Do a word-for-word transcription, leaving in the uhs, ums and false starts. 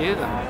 hear them.